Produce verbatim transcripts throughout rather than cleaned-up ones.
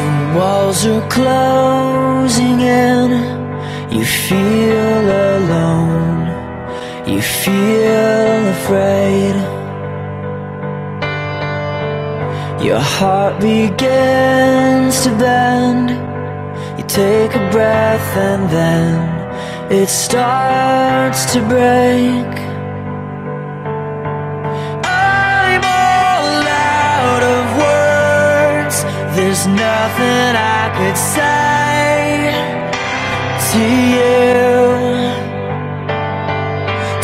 The walls are closing in. You feel alone. You feel afraid. Your heart begins to bend. You take a breath and then it starts to break. There's nothing I could say to you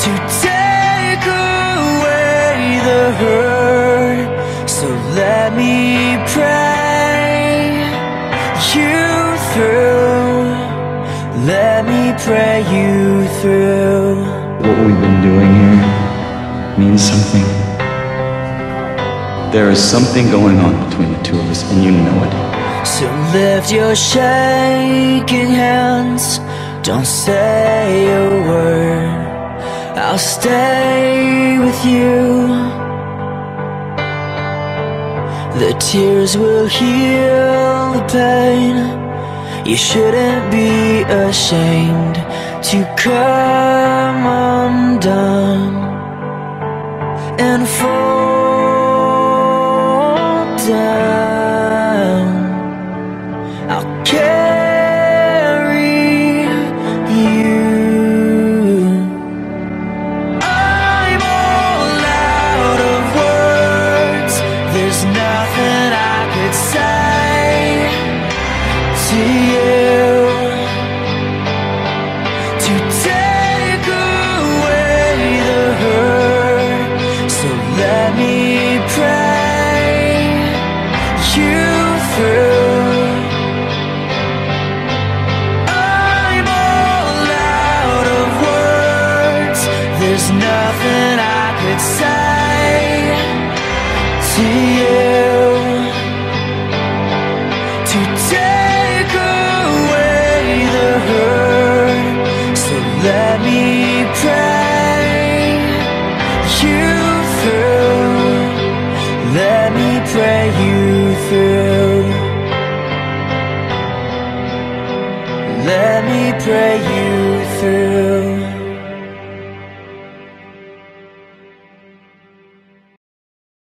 to take away the hurt, so let me pray you through. Let me pray you through. What we've been doing here means something. There is something going on between the two of us, and you know it. So lift your shaking hands. Don't say a word. I'll stay with you. The tears will heal the pain. You shouldn't be ashamed to come undone and fall down. I'll carry you. I'm all out of words. There's nothing I could say to you to take away the hurt, so let me pray you through. I'm all out of words. There's nothing I could say to you to take away the hurt, so let me pray you through. Let me pray you through. Let me pray you through.